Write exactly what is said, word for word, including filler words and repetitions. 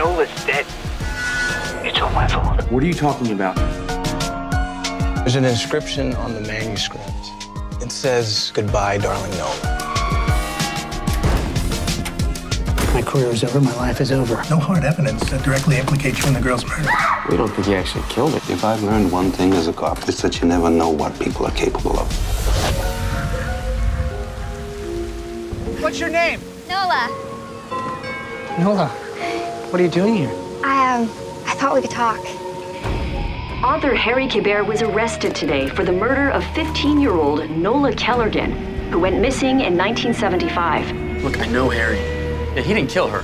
Nola's dead. It's all my fault. What are you talking about? There's an inscription on the manuscript. It says, "Goodbye, darling Nola." My career is over. My life is over. No hard evidence that directly implicates you in the girl's murder. We don't think he actually killed it. If I've learned one thing as a cop, it's that you never know what people are capable of. What's your name? Nola. Nola, what are you doing here? I, um, I thought we could talk. Author Harry Quebert was arrested today for the murder of fifteen-year-old Nola Kellergan, who went missing in nineteen seventy-five. Look, I know Harry. Yeah, he didn't kill her.